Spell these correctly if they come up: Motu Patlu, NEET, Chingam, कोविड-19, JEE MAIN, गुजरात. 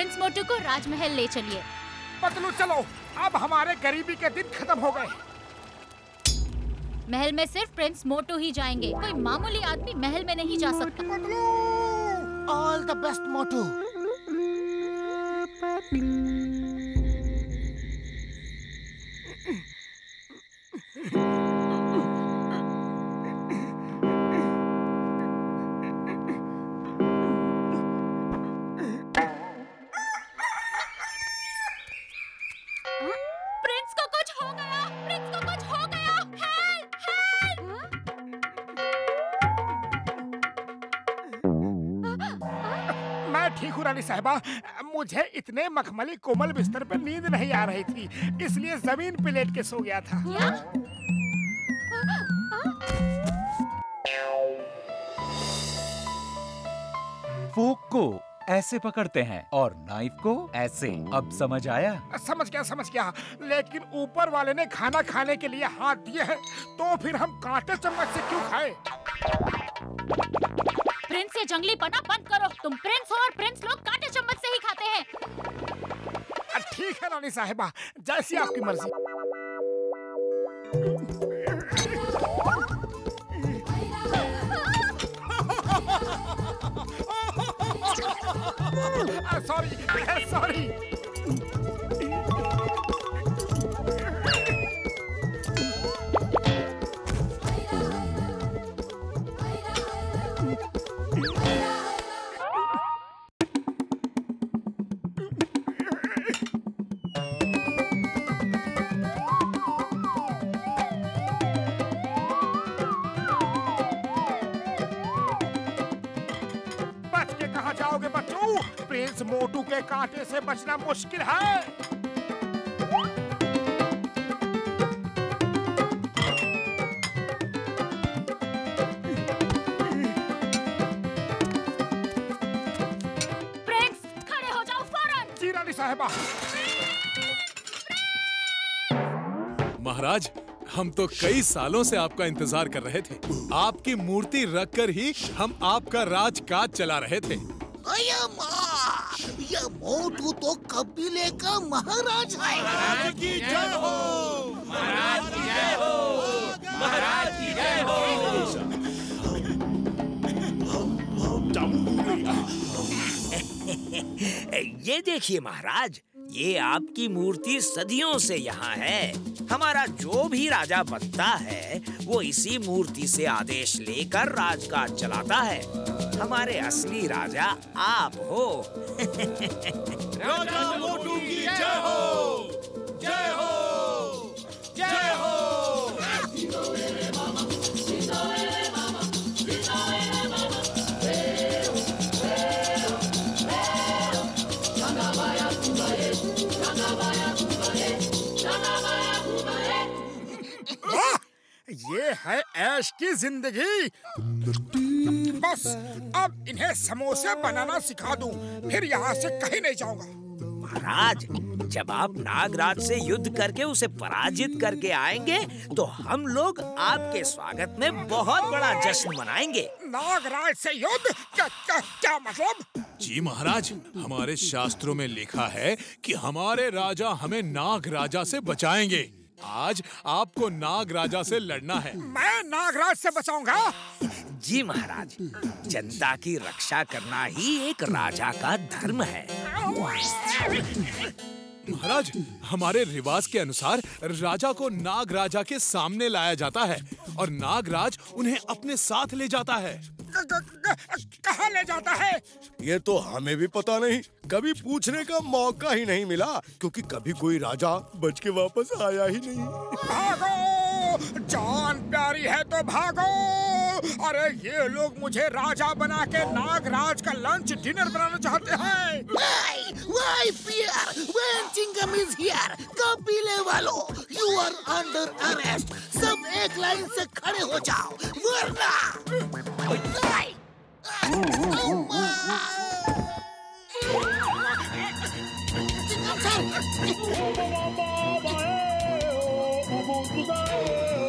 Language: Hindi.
प्रिंस मोटू को राजमहल ले चलिए। पतलू चलो, अब हमारे गरीबी के दिन खत्म हो गए। महल में सिर्फ प्रिंस मोटू ही जाएंगे, कोई मामूली आदमी महल में नहीं जा सकता। Patlu, all the best Motu. Sahiba, मुझे इतने मखमली कोमल बिस्तर पर नींद नहीं आ रही थी, इसलिए जमीन पे लेट के सो गया था। फोक को ऐसे पकड़ते हैं और नाइफ को ऐसे। अब समझ आया? समझ गया। लेकिन ऊपर वाले ने खाना खाने के लिए हाथ दिए हैं, तो फिर हम कांटे चम्मच से क्यों खाएं? प्रिंस से जंगली पना बंद करो। तुम प्रिंस हो और प्रिंस लोग कांटे चम्मच से ही खाते हैं। ठीक है रानी साहिबा, जैसी आपकी मर्जी। सॉरी। मोटू के कांटे से बचना मुश्किल है। प्रिंस, खड़े हो जाओ फौरन। जी रानी साहिबा। महाराज, हम तो कई सालों से आपका इंतजार कर रहे थे। आपकी मूर्ति रखकर ही हम आपका राजकाज चला रहे थे। ये मोटू तो कबीले का महाराज है। महाराज की जय हो, महाराज की जय हो, महाराज की जय हो। ये देखिए महाराज, ये आपकी मूर्ति सदियों से यहाँ है। हमारा जो भी राजा बनता है वो इसी मूर्ति से आदेश लेकर राजकाज चलाता है। हमारे असली राजा आप हो। राजा मोटू की जय हो, जय हो, जय हो। ये है ऐश की जिंदगी। बस अब इन्हें समोसे बनाना सिखा दूं, फिर यहाँ से कहीं नहीं जाऊंगा। महाराज, जब आप नागराज से युद्ध करके उसे पराजित करके आएंगे तो हम लोग आपके स्वागत में बहुत बड़ा जश्न मनाएंगे। नागराज से युद्ध? क्या मतलब? जी महाराज, हमारे शास्त्रों में लिखा है कि हमारे राजा हमें नाग राजा से बचाएंगे। आज आपको नाग राजा से लड़ना है। मैं नागराज से बचाऊंगा? जी महाराज, जनता की रक्षा करना ही एक राजा का धर्म है। महाराज, हमारे रिवाज के अनुसार राजा को नाग राजा के सामने लाया जाता है और नागराज उन्हें अपने साथ ले जाता है। कहाँ ले जाता है? ये तो हमें भी पता नहीं, कभी पूछने का मौका ही नहीं मिला, क्योंकि कभी कोई राजा बच के वापस आया ही नहीं। भागो, जान प्यारी है तो भागो। अरे ये लोग मुझे राजा बना के नागराज का लंच डिनर बनाना चाहते हैं। Why fear when Chingam is here? कबीले वालों, you are under arrest. सब एक लाइन से खड़े हो जाओ, वरना। Chingam sir.